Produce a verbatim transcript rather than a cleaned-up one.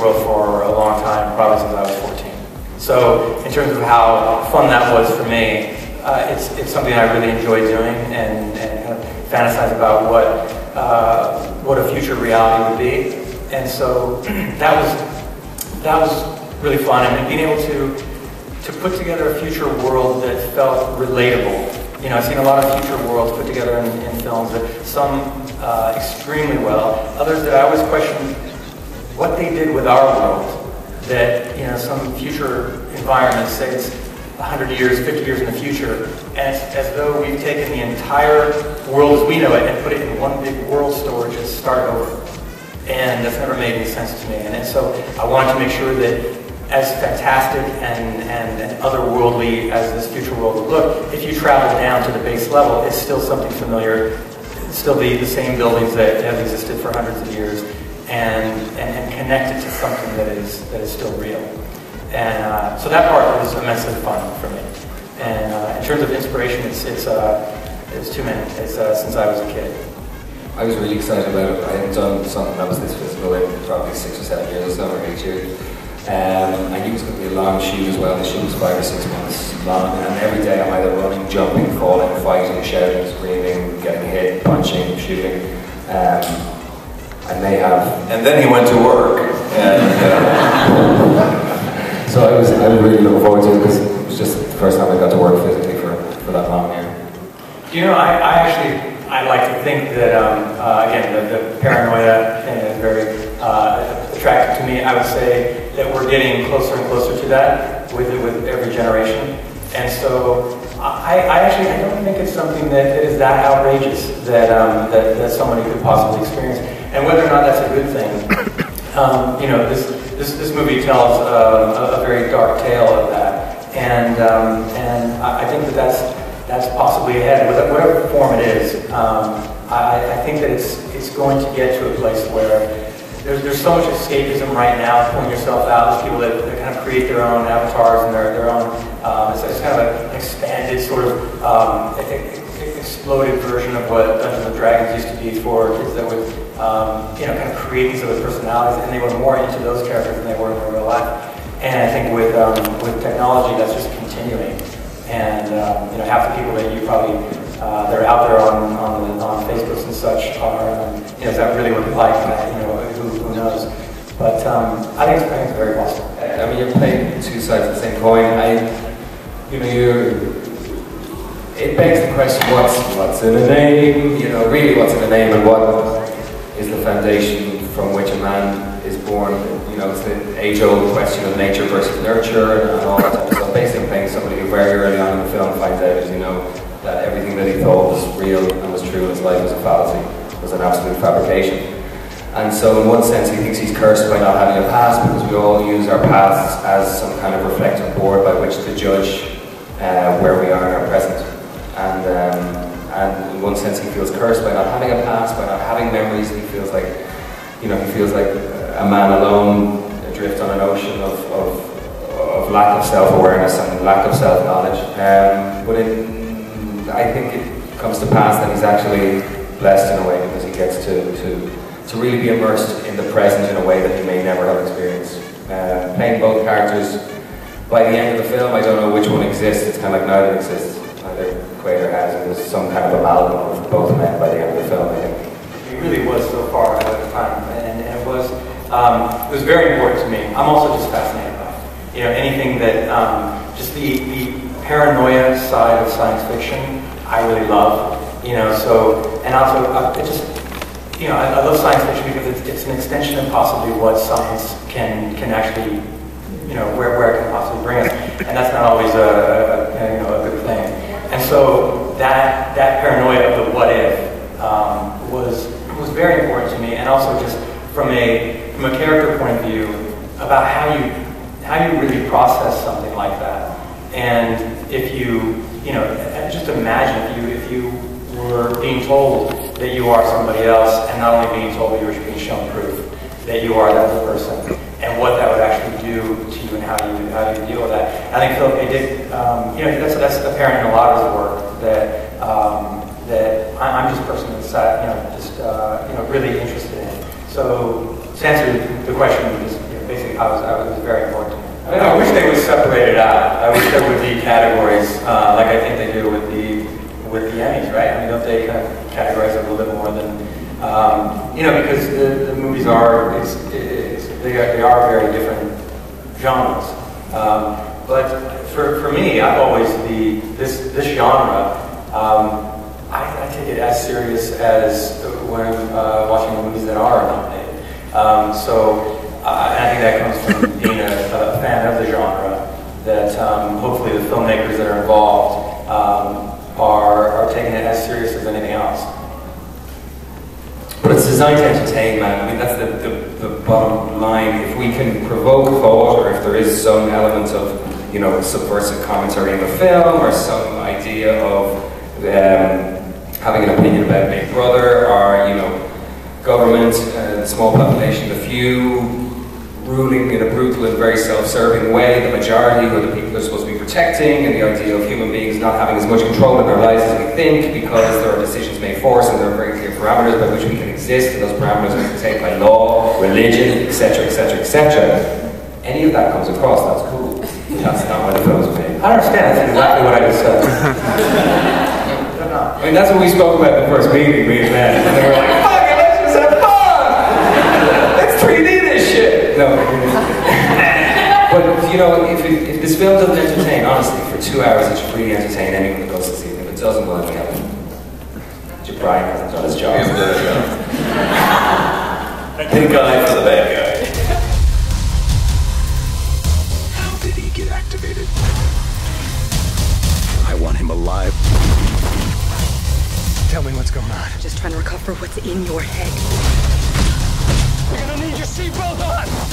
world for a long time, probably since I was fourteen. So in terms of how fun that was for me, uh, it's, it's something I really enjoy doing and, and kind of fantasize about what, uh, what a future reality would be. And so that was, that was really fun. And being able to, to put together a future world that felt relatable. You know, I've seen a lot of future worlds put together in, in films, that some uh, extremely well, others that I always question what they did with our world, that, you know, some future environment, say it's a hundred years, fifty years in the future, and it's as though we've taken the entire world as we know it and put it in one big world store, just start over. And that's never made any sense to me. And, and so I wanted to make sure that as fantastic and, and, and otherworldly as this future world would look, if you travel down to the base level, it's still something familiar. It's still the, the same buildings that have existed for hundreds of years, and, and, and connected to something that is, that is still real. And uh, so that part was immensely fun for me. And uh, in terms of inspiration, it's, it's, uh, it's too many. It's uh, since I was a kid. I was really excited about it. I hadn't done something that was this physical in probably six or seven years ago, or eight years. Um, I knew it was going to be a long shoot as well. The shoot was five or six months long, and every day I'm either running, jumping, falling, fighting, shouting, screaming, getting hit, punching, shooting. Um, and they have. And then he went to work. And, uh, so I was, I was really looking forward to it, because it was just the first time I got to work physically for, for that long year. You know, I, I actually I like to think that um, uh, again the, the paranoia thing is very uh, attractive to me. I would say that we're getting closer and closer to that with with every generation, and so I, I actually I don't think it's something that, that is that outrageous that, um, that that somebody could possibly experience, and whether or not that's a good thing, um, you know, this this this movie tells uh, a very dark tale of that, and um, and I think that that's that's possibly ahead, whatever form it is. Um, I, I think that it's it's going to get to a place where. There's, there's so much escapism right now, pulling yourself out. There's people that, that kind of create their own avatars and their, their own, um, it's, it's kind of an expanded sort of um, exploded version of what Dungeons and Dragons used to be for kids that would, um, you know, kind of create these other personalities, and they were more into those characters than they were in their real life. And I think with, um, with technology, that's just continuing. And, um, you know, half the people that you probably, uh, that are out there on, on, the, on Facebook and such are, um, you know, is that really what it's like? You know, knows. But um, I think it's, I think it's very possible. I mean, you're playing two sides of the same coin. I, you know, you. It begs the question: what's what's in a name? You know, really, what's in a name, and what is the foundation from which a man is born? You know, it's the age-old question of nature versus nurture, and all that type of stuff. Basically, playing somebody who very early on in the film finds out, you know, that everything that he thought was real and was true in his life was a fallacy, was an absolute fabrication. And so in one sense he thinks he's cursed by not having a past, because we all use our pasts as some kind of reflective board by which to judge uh, where we are in our present. And, um, and in one sense he feels cursed by not having a past, by not having memories. He feels like, you know, he feels like a man alone, adrift on an ocean of, of, of lack of self-awareness and lack of self-knowledge. Um, but it, I think it comes to pass that he's actually blessed in a way, because he gets to, to to really be immersed in the present in a way that you may never have experienced. Uh, playing both characters, by the end of the film, I don't know which one exists. It's kind of like neither exists, neither Quaid or Haskell. There's some kind of amalgam of both men by the end of the film, I think. It really was so far ahead of time, and, and it was um, it was very important to me. I'm also just fascinated by it. You know, anything that, um, just the, the paranoia side of science fiction, I really love. You know, so, and also, uh, it just, you know, I, I love science fiction because it's, it's an extension of possibly what science can can actually, you know, where, where it can possibly bring us, and that's not always a, a, you know, a good thing. And so that that paranoia of the what if um, was was very important to me, and also just from a from a character point of view about how you how you really process something like that, and if you you know just imagine if you if you were being told that you are somebody else, and not only being told, but you're being shown proof that you are that person, and what that would actually do to you, and how you how you deal with that. I think Philip Quaid did, um, you know, that's that's apparent in a lot of his work that um, that I, I'm just a person that's, you know, just uh, you know, really interested in. So to answer the question, just, you know, basically I was, I was very important. I, mean, I wish they were separated out. I wish there would be categories, uh, like I think they do with the with the Emmys, right? I mean, don't they kind of categorize it a little bit more than, um, you know, because the, the movies are, it's, it's, they are, they are very different genres. Um, but for, for me, I've always, the, this, this genre, um, I, I take it as serious as when I'm uh, watching the movies that are nominated. Um, so uh, I think that comes from being a, a fan of the genre, that um, hopefully the filmmakers that are involved um, are, are taking it as serious as anything else. But it's designed to entertain, man. I mean, that's the, the, the bottom line. If we can provoke thought, or if there is some element of, you know, subversive commentary in the film, or some idea of um, having an opinion about Big Brother, or, you know, government, uh, the small population, the few, ruling in a brutal and very self-serving way, the majority who are the people they're supposed to be protecting, and the idea of human beings not having as much control in their lives as we think, because there are decisions made for us and there are very clear parameters by which we can exist, and those parameters are dictated by law, religion, et cetera, et cetera, et cetera. Any of that comes across, that's cool. That's not what the film's made. I understand, that's exactly what I just said. I mean, that's what we spoke about in the first meeting, we and Ben, and they were like, fuck it, let's just have fun! Let's three D this shit! No. But, you know, if, it, if this film doesn't entertain, honestly, for two hours it should really entertain anyone who goes to see it. If it doesn't, well, then Jabrian hasn't done his job. He's done his job. Good guy for the bad guy. How did he get activated? I want him alive. Tell me what's going on. Just trying to recover what's in your head. You're gonna need your seatbelt on!